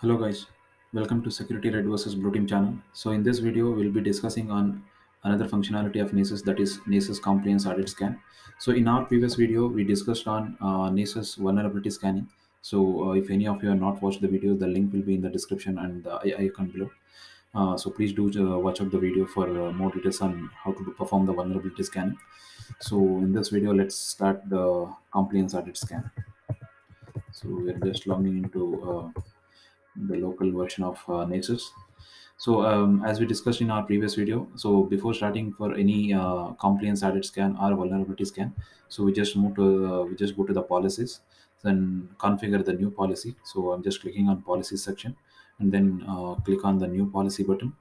Hello guys, welcome to Security Red vs Blue Team channel. So in this video we'll be discussing on another functionality of Nessus, that is Nessus compliance audit scan. So in our previous video we discussed on Nessus vulnerability scanning. So if any of you have not watched the video, the link will be in the description and the icon below. So please do watch out the video for more details on how to perform the vulnerability scanning. So in this video let's start the compliance audit scan. So we're just logging into the local version of Nessus. So as we discussed in our previous video, so before starting for any compliance audit scan or vulnerability scan, so we just move to we just go to the policies, then configure the new policy. So I'm just clicking on policies section and then click on the new policy button.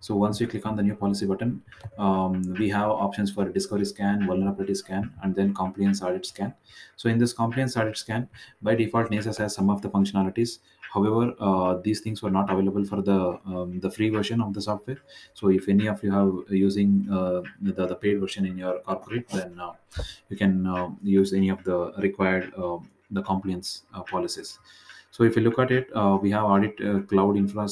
So once you click on the new policy button, we have options for discovery scan, vulnerability scan, and then compliance audit scan. So in this compliance audit scan, by default Nessus has some of the functionalities. However, these things were not available for the free version of the software. So if any of you have using the paid version in your corporate, then you can use any of the required the compliance policies. So if you look at it, we have audit cloud infra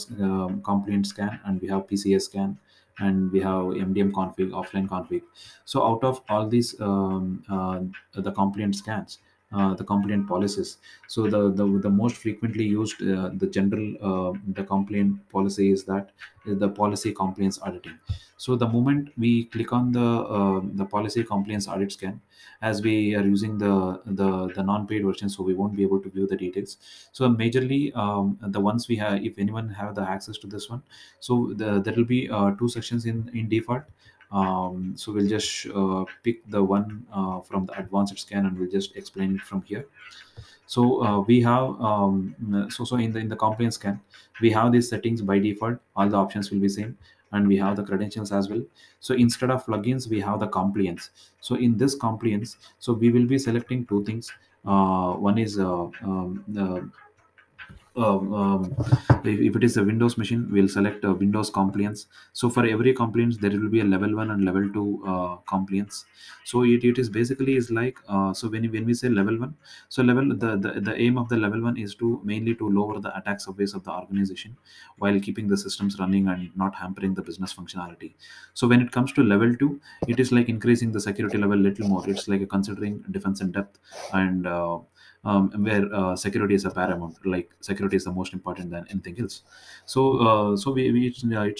compliance scan, and we have PCI scan, and we have MDM config, offline config. So out of all these the compliance scans, the compliant policies, so the most frequently used the general the compliant policy is that the policy compliance auditing. So the moment we click on the policy compliance audit scan, as we are using the non-paid version, so we won't be able to view the details. So majorly the ones we have, if anyone have the access to this one, so there will be two sections in default. So we'll just pick the one from the advanced scan and we'll just explain it from here. So we have in the compliance scan we have these settings by default. All the options will be same, and we have the credentials as well. So instead of logins we have the compliance. So in this compliance, so we will be selecting two things. One is if it is a Windows machine, we'll select Windows compliance. So for every compliance there will be a level 1 and level 2 compliance. So it is basically is like so when we say level 1, so level the aim of the level 1 is to mainly to lower the attack surface of the organization while keeping the systems running and not hampering the business functionality. So when it comes to level 2, it is like increasing the security level little more. It's like considering defense in depth, and where security is a paramount, like security is the most important than anything else. So it's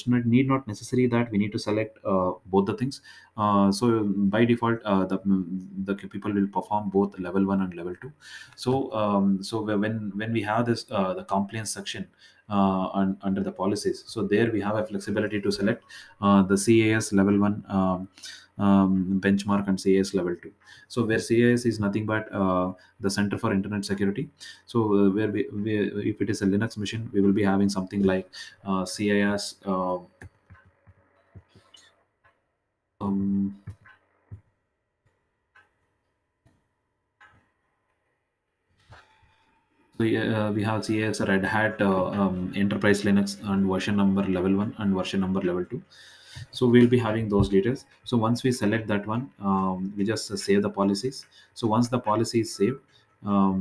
not necessary that we need to select both the things. So by default the people will perform both level 1 and level 2. So when we have this the compliance section under the policies, so there we have a flexibility to select the CIS level 1 benchmark and CIS level 2. So where CIS is nothing but the Center for Internet Security. So where we if it is a Linux machine, we will be having something like CIS so we have CIS Red Hat Enterprise Linux and version number level 1 and version number level 2. So we'll be having those details. So once we select that one, we just save the policies. So once the policy is saved, so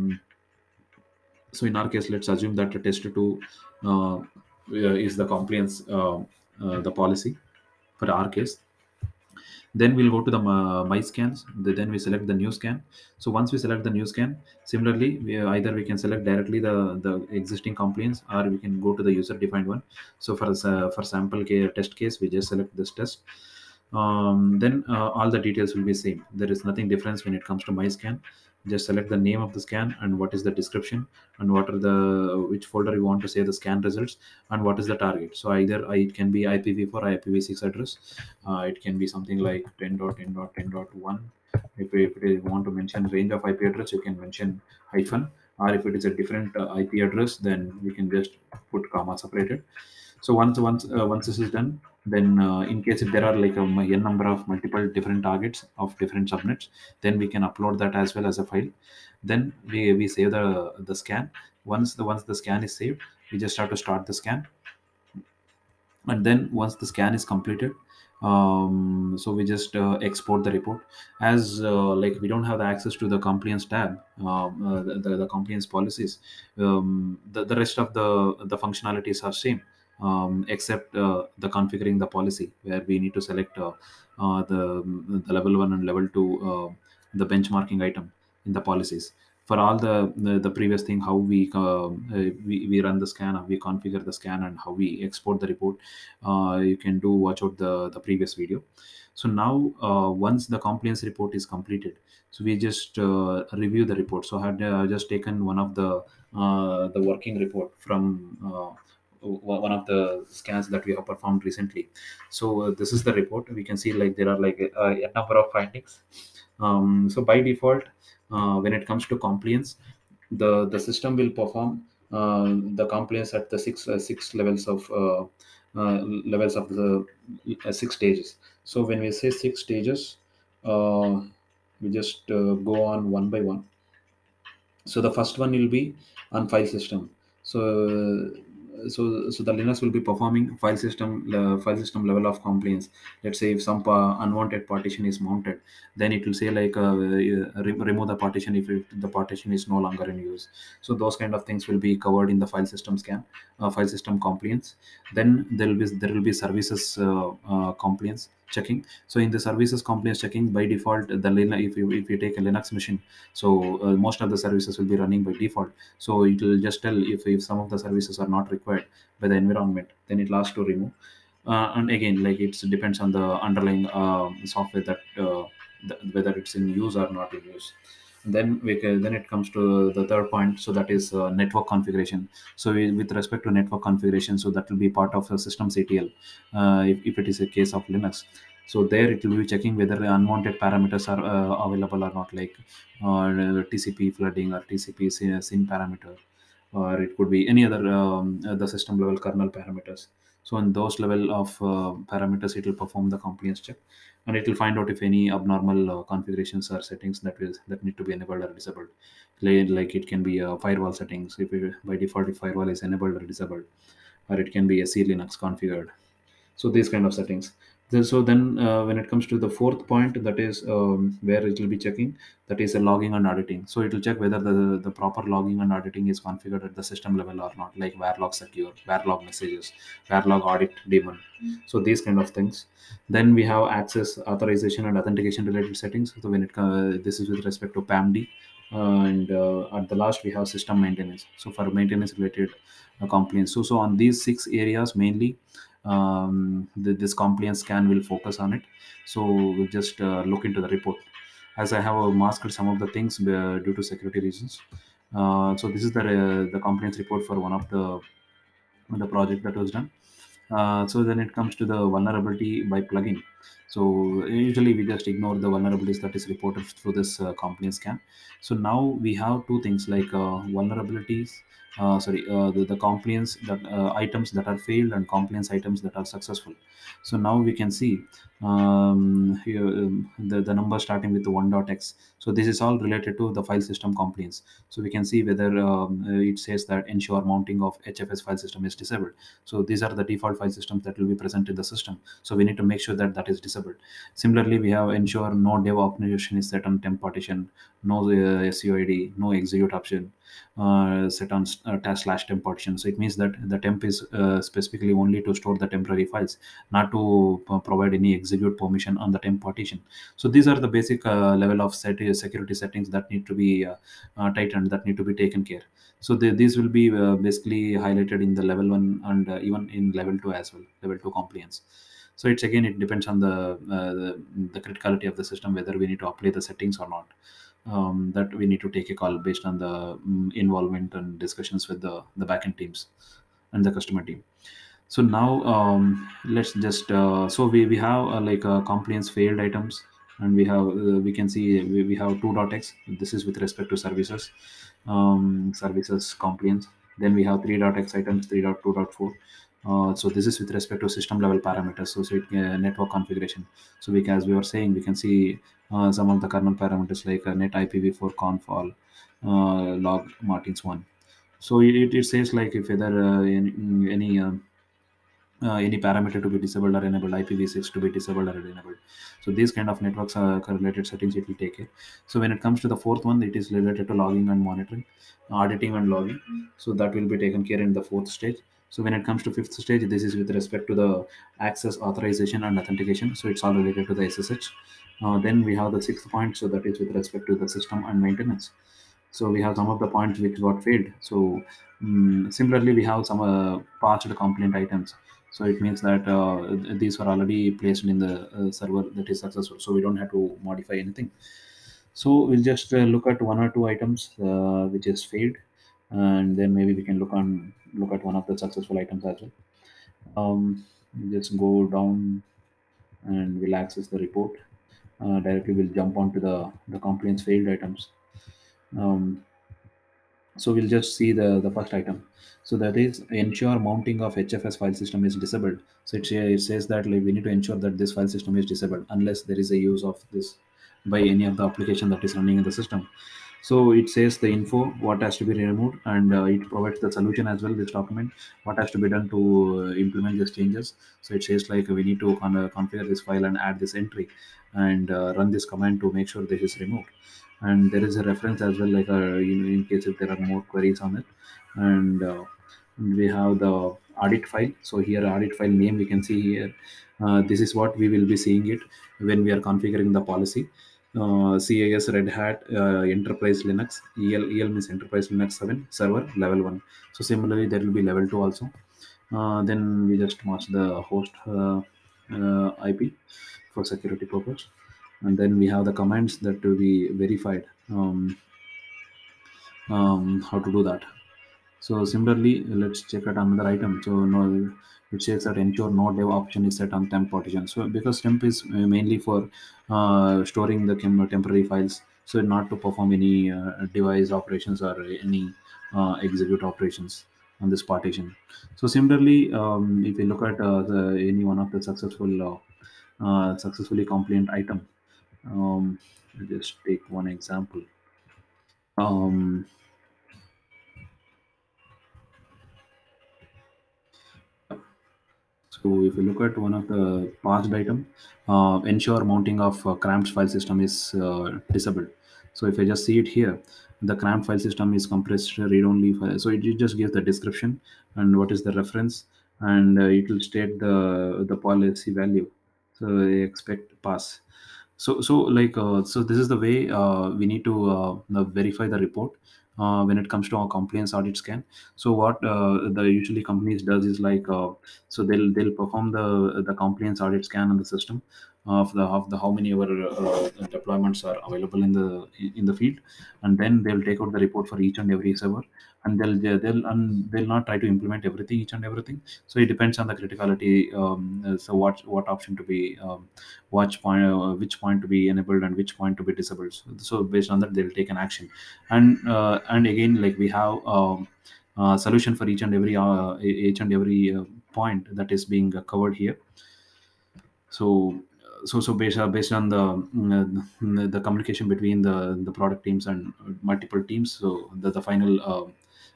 in our case let's assume that test2 is the compliance the policy for our case. Then we'll go to the my scans, then we select the new scan. So once we select the new scan, similarly we either we can select directly the existing compliance, or we can go to the user defined one. So for sample test case we just select this test. Then all the details will be same. There is nothing difference when it comes to my scan. Just select the name of the scan and what is the description and what are the which folder you want to save the scan results and what is the target. So either it can be IPv4 or IPv6 address. It can be something like 10.10.10.1. If you want to mention range of IP address, you can mention hyphen, or if it is a different IP address, then we can just put comma separated. So once this is done, then in case if there are like a number of multiple different targets of different subnets, then we can upload that as well as a file. Then we save the scan. Once the scan is saved, we just have to start the scan. And then once the scan is completed, So we just export the report, as like we don't have the access to the compliance tab, the compliance policies. The rest of the functionalities are same, except the configuring the policy, where we need to select the level 1 and level 2, the benchmarking item in the policies. For all the previous thing, how we run the scan, how we configure the scan, and how we export the report, you can do watch out the previous video. So now once the compliance report is completed, so we just review the report. So I had just taken one of the working report from one of the scans that we have performed recently. So this is the report. We can see like there are like a number of findings. So by default, when it comes to compliance, the system will perform the compliance at the six levels of the 6 stages. So when we say 6 stages, we just go on one by one. So the first one will be on file system. So the Linux will be performing file system level of compliance. Let's say if some unwanted partition is mounted, then it will say like remove the partition if the partition is no longer in use. So those kind of things will be covered in the file system scan, file system compliance. Then there will be services compliance checking. So in the services compliance checking, by default, if you take a Linux machine, so most of the services will be running by default. So it will just tell if some of the services are not required by the environment, then it will ask to remove. And again, like it depends on the underlying software that whether it's in use or not in use. Then it comes to the third point, so that is network configuration. So with respect to network configuration, so that will be part of a system CTL if it is a case of Linux. So there it will be checking whether unwanted parameters are available or not, like TCP flooding or TCP SYN parameter, or it could be any other the system level kernel parameters. So in those level of parameters, it will perform the compliance check, and it will find out if any abnormal configurations or settings that need to be enabled or disabled. Like it can be firewall settings, if it, by default if firewall is enabled or disabled, or it can be a SELinux configured. So these kind of settings. So then when it comes to the fourth point, that is where it will be checking, that is a logging and auditing. So it will check whether the proper logging and auditing is configured at the system level or not, like varlog secure, varlog messages, varlog audit daemon. So these kind of things. Then we have access authorization and authentication related settings. So when it this is with respect to PAMD. And at the last, we have system maintenance. So for maintenance related compliance. So on these 6 areas mainly, this compliance scan will focus on it. So we'll just look into the report, as I have masked some of the things due to security reasons. So this is the compliance report for one of the project that was done. So then it comes to the vulnerability by plugin. So usually we just ignore the vulnerabilities that is reported through this compliance scan. So now we have two things, like vulnerabilities, the compliance items that are failed and compliance items that are successful. So now we can see here, the number starting with 1.x. So this is all related to the file system compliance. So we can see whether it says that ensure mounting of HFS file system is disabled. So these are the default file systems that will be present in the system. So we need to make sure that that is disabled. Similarly, we have ensure no dev optimization is set on temp partition, no SUID, no execute option set on /temp partition. So it means that the temp is specifically only to store the temporary files, not to provide any execute permission on the temp partition. So these are the basic level of security settings that need to be tightened, that need to be taken care. So these will be basically highlighted in the level 1 and even in level 2 as well, level 2 compliance. So it's again, it depends on the criticality of the system, whether we need to apply the settings or not. That we need to take a call based on the involvement and discussions with the backend teams and the customer team. So now let's just so we have like compliance failed items, and we have we can see we have 2.x. This is with respect to services services compliance. Then we have 3.x items, 3.2.4. So this is with respect to system level parameters, so network configuration. So we can, as we were saying, we can see some of the kernel parameters like net IPv4 conf all log martins 1. So it says like if either any any parameter to be disabled or enabled, IPv6 to be disabled or enabled. So these kind of networks are correlated settings it will take care. So when it comes to the fourth one, it is related to logging and monitoring, auditing and logging. So that will be taken care in the fourth stage. So when it comes to fifth stage, this is with respect to the access authorization and authentication. So it's all related to the SSH. Then we have the sixth point. So that is with respect to the system and maintenance. So we have some of the points which got failed. So similarly, we have some parched complaint items. So it means that these were already placed in the server that is successful. So we don't have to modify anything. So we'll just look at one or two items which is failed. And then maybe we can look at one of the successful items as well. Just go down and we'll access the report. Directly we'll jump onto the complaints failed items. So we'll just see the first item. So that is ensure mounting of HFS file system is disabled. So it says that like, we need to ensure that this file system is disabled unless there is a use of this by any of the application that is running in the system. So it says the info, what has to be removed, and it provides the solution as well, this document, what has to be done to implement these changes. So it says like we need to configure this file and add this entry and run this command to make sure this is removed. And there is a reference as well, like in case if there are more queries on it. And we have the audit file. So here audit file name we can see here. This is what we will be seeing it when we are configuring the policy. CIS Red Hat Enterprise Linux, EL means Enterprise Linux 7 server level 1. So similarly there will be level 2 also. Then we just match the host IP for security purpose. And then we have the commands that to be verified, how to do that. So similarly, let's check at another item. So no, it says that ensure no dev option is set on temp partition. So because temp is mainly for storing the temporary files, so not to perform any device operations or any execute operations on this partition. So similarly, if you look at any one of the successfully complained item, I'll just take one example. So if you look at one of the past item, ensure mounting of cramfs file system is disabled. So if I just see it here, the cramp file system is compressed read-only file. So it just gives the description and what is the reference, and it will state the policy value. So expect pass. So this is the way we need to verify the report when it comes to our compliance audit scan. So what the usually companies does is like so they'll perform the compliance audit scan on the system of the how many of our deployments are available in the field, and then they'll take out the report for each and every server, and they'll not try to implement everything so it depends on the criticality. So what option to be which point to be enabled and which point to be disabled. So based on that they'll take an action, and again like we have solution for each and every point that is being covered here. So based on the communication between the product teams and multiple teams, so the final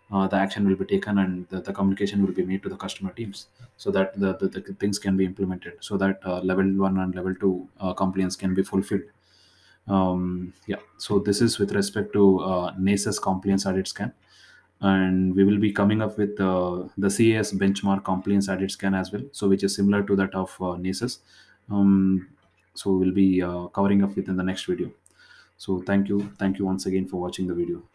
the action will be taken, and the communication will be made to the customer teams so that the things can be implemented, so that level 1 and level 2 compliance can be fulfilled. So this is with respect to Nessus compliance audit scan, and we will be coming up with the CIS benchmark compliance audit scan as well, so which is similar to that of Nessus. So we'll be covering up within the next video. So thank you once again for watching the video.